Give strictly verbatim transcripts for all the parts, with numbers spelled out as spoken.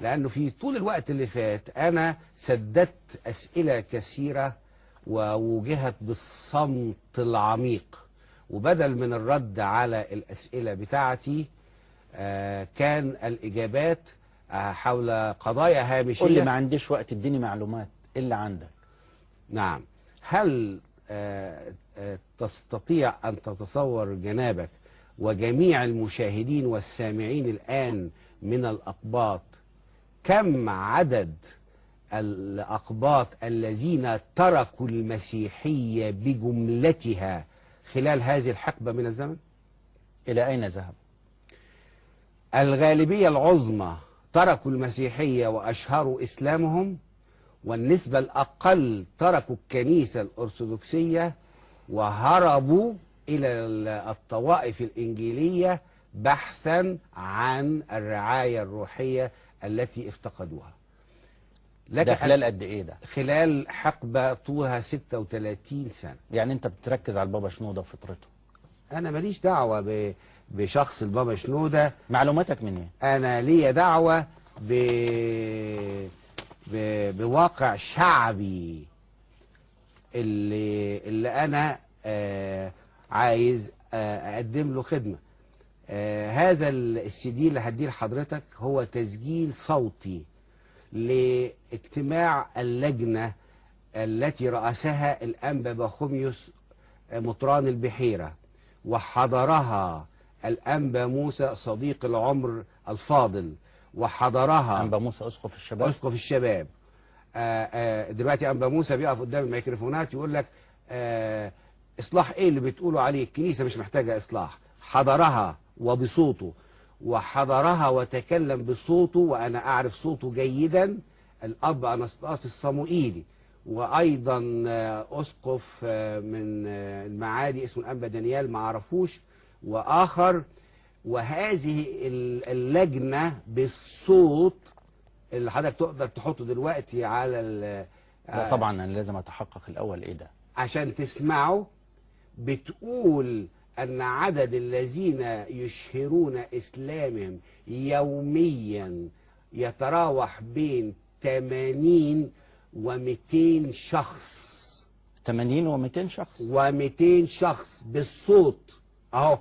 لأنه في طول الوقت اللي فات أنا سددت أسئلة كثيرة ووجهت بالصمت العميق، وبدل من الرد على الأسئلة بتاعتي كان الإجابات حول قضايا هامشية. قول لي ما عنديش وقت، اديني معلومات اللي عندك. نعم. هل تستطيع أن تتصور جنابك وجميع المشاهدين والسامعين الآن من الأقباط كم عدد الأقباط الذين تركوا المسيحية بجملتها خلال هذه الحقبة من الزمن؟ إلى أين ذهب؟ الغالبية العظمى تركوا المسيحية وأشهروا إسلامهم، والنسبة الأقل تركوا الكنيسة الأرثوذكسية وهربوا إلى الطوائف الإنجيلية بحثا عن الرعاية الروحية التي افتقدوها. ده خلال قد إيه ده؟ خلال حقبة طولها ستة وثلاثين سنة. يعني أنت بتركز على البابا شنودة وفطرته. أنا ماليش دعوة بشخص البابا شنودة. معلوماتك منين؟ أنا ليا دعوة ب... ب... بواقع شعبي اللي اللي أنا آه عايز آه أقدم له خدمة. آه هذا السي دي اللي هديه لحضرتك هو تسجيل صوتي لاجتماع اللجنة التي رأسها الأنبا بخوميوس مطران البحيرة، وحضرها الأنبا موسى صديق العمر الفاضل، وحضرها الأنبا موسى أسقف الشباب. أسقف الشباب. آآ آآ دلوقتي أنبا موسى بيقف قدام الميكروفونات يقول لك إصلاح إيه اللي بتقولوا عليه؟ الكنيسة مش محتاجة إصلاح. حضرها وبصوته، وحضرها وتكلم بصوته وأنا أعرف صوته جيدا الاب اناسطاس الصموئيلي، وأيضا أسقف من المعادي اسمه الأنبا دانيال ما عرفوش وآخر. وهذه اللجنة بالصوت اللي حضرتك تقدر تحطه دلوقتي على ال لا طبعا أنا لازم أتحقق الأول إيه ده عشان تسمعه، بتقول أن عدد الذين يشهرون إسلامهم يوميا يتراوح بين ثمانين ومئتين شخص. ثمانين ومئتين شخص ومئتين شخص بالصوت أهو.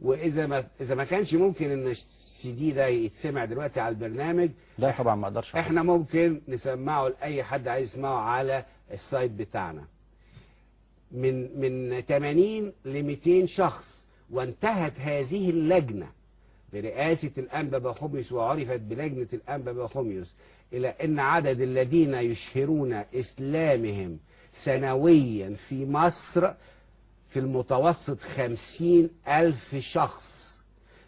وإذا ما إذا ما كانش ممكن إن السي دي ده يتسمع دلوقتي على البرنامج، لا طبعا ما أقدرش، إحنا ممكن نسمعه لأي حد عايز يسمعه على السايت بتاعنا. من من ثمانين لمئتين شخص. وانتهت هذه اللجنه برئاسه الانبا بخوميوس وعرفت بلجنه الانبا بخوميوس الى ان عدد الذين يشهرون اسلامهم سنويا في مصر في المتوسط خمسين ألف شخص.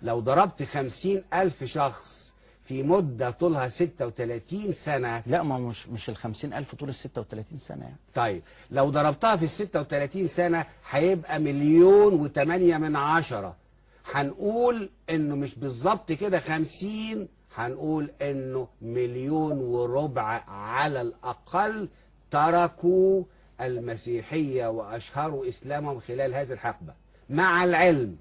لو ضربت خمسين ألف شخص في مده طولها ستة وثلاثين سنه، لا ما مش مش ال خمسين ألف طول ال ستة وثلاثين سنه يعني. طيب لو ضربتها في ال ستة وثلاثين سنه هيبقى مليون وثمانية من عشرة. هنقول انه مش بالظبط كده خمسين، هنقول انه مليون وربع على الاقل تركوا المسيحيه واشهروا اسلامهم خلال هذه الحقبه، مع العلم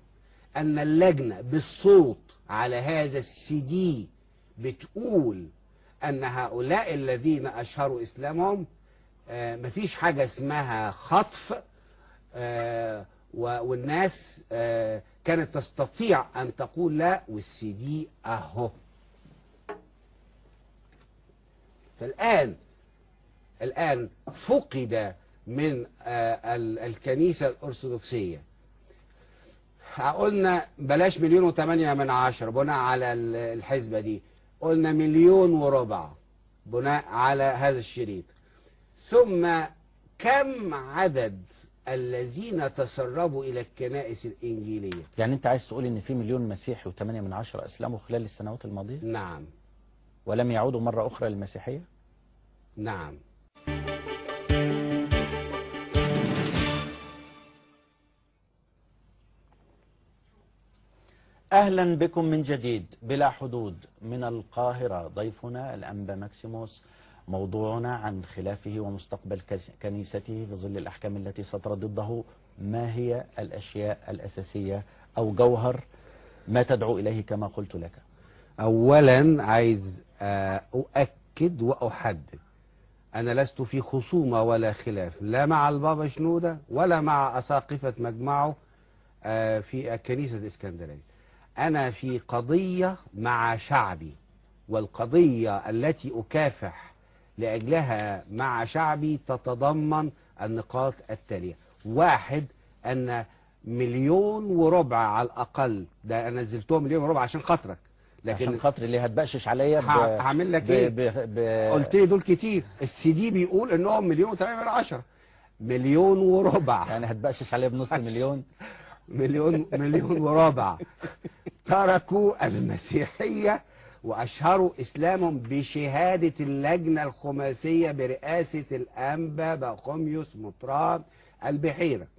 ان اللجنه بالصوت على هذا السي دي بتقول أن هؤلاء الذين أشهروا إسلامهم آه مفيش حاجة اسمها خطف، آه والناس آه كانت تستطيع أن تقول لا، والسي دي أهو. فالآن الآن فقد من آه الكنيسة الأرثوذكسية، قلنا بلاش مليون وثمانية من عشرة بناء على الحسبة دي، قلنا مليون وربع بناء على هذا الشريط. ثم كم عدد الذين تسربوا إلى الكنائس الإنجيلية؟ يعني أنت عايز تقول إن في مليون مسيحي وثمانية من عشرة أسلموا خلال السنوات الماضية؟ نعم. ولم يعودوا مرة أخرى للمسيحية؟ نعم. أهلا بكم من جديد. بلا حدود من القاهرة ضيفنا الأنبا ماكسيموس. موضوعنا عن خلافه ومستقبل كنيسته في ظل الأحكام التي سطر ضده. ما هي الأشياء الأساسية أو جوهر ما تدعو إليه كما قلت لك؟ أولا عايز أؤكد وأحدد، أنا لست في خصومة ولا خلاف لا مع البابا شنودة ولا مع أساقفة مجمعه في الكنيسة الإسكندرية. أنا في قضية مع شعبي، والقضية التي أكافح لأجلها مع شعبي تتضمن النقاط التالية: واحد، أن مليون وربع على الأقل، ده أنا نزلتهم مليون وربع عشان خاطرك، لكن عشان خاطري اللي هتبقشش عليا هعمل لك ايه؟ ب... قلت لي دول كتير، السي دي بيقول انهم مليون وتمانية من عشرة، مليون وربع، يعني هتبقشش عليا بنص مليون مليون مليون وربع تركوا المسيحية وأشهروا إسلامهم بشهادة اللجنة الخماسية برئاسة الأنبا بخوميوس مطران البحيرة.